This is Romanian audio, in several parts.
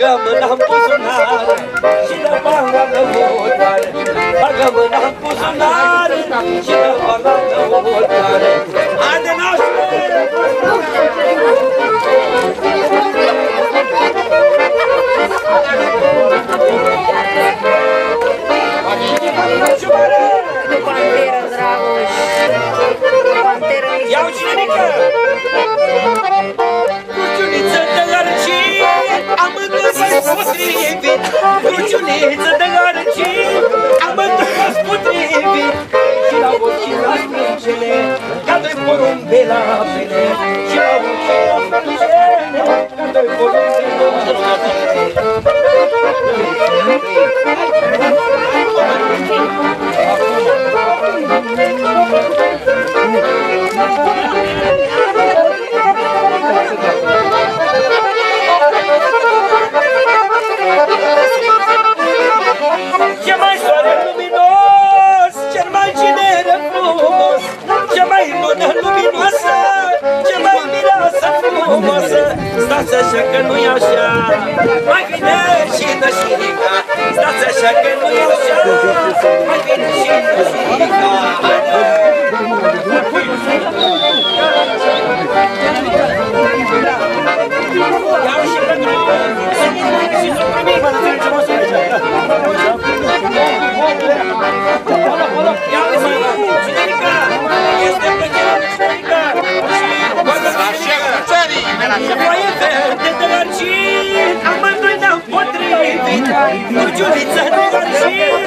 bagă mâna în buzunar și dă bani la căutare. Bagă mâna în buzunar și dă bani la căutare. Haide, naștere! Panteră, Dragoș! Panteră, Mișa! Ia-o cinerică! Cruciuniță de gărăcii, am întors potrivit! Cruciuniță de gărăcii, am întors potrivit! Și la ochii la sprâncele, ca doi porumbe la apele! Și la ochii la sprâncele, ca doi porumbe la apele! Ce mai soare luminos, cel mai ginere frumos, ce mai lună luminoasă, ce mai mireasă frumoasă. Stați așa că nu-i așa, mai vine și nășinica. Stați așa că nu-i așa, mai vine și nășinica. Iau și pentru și supramii. Iau și Cinerica, este plăcerea de Cinerica. Și foaie verde de largit, amândoi ne-am potrivit. Curciuliță de largit,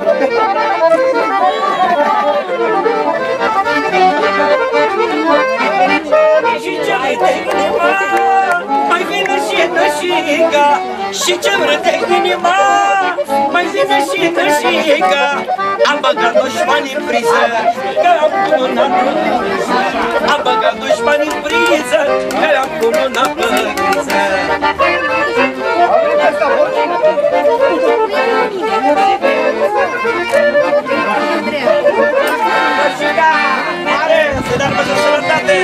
Și ce vrei din inima, mai vine și nășica. Și ce vrei din inima, mai vine și nășica. Am băgat dușmanii în priză, că am cununat păgriză. Am băgat dușmanii în priză, că am cununat păgriză. Nășica, mare, să dea pentru sănătate.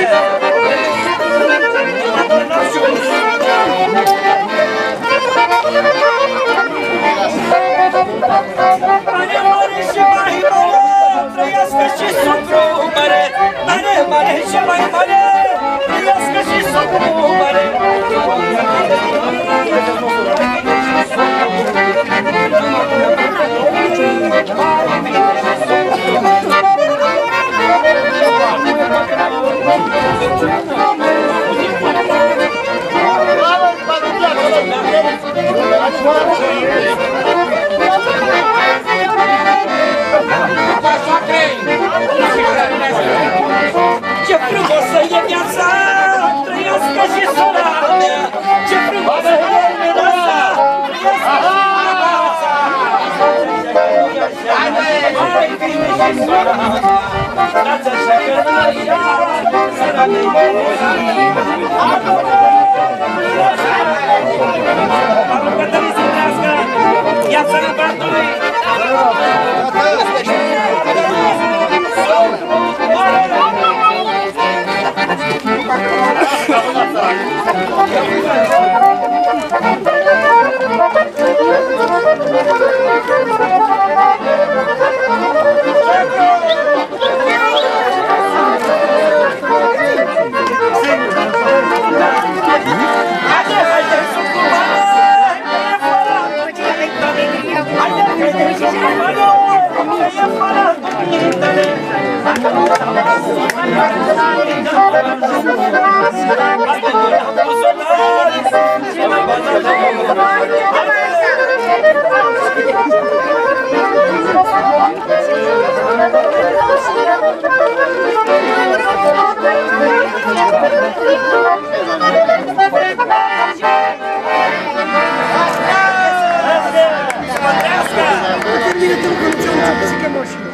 Mare, mare și mai mare, trăiască și supru-mare. Mare, mare și mai mare, trăiască și supru-mare. Ce frumoasă e viața, trăiască și sora mea. Ce frumoasă e viața, trăiască și sora mea. Mai bine și sora mea, stați așa că nu-i ia, sora mea e viața. Ia să ne bătui! Să mă trească! Să mă trească!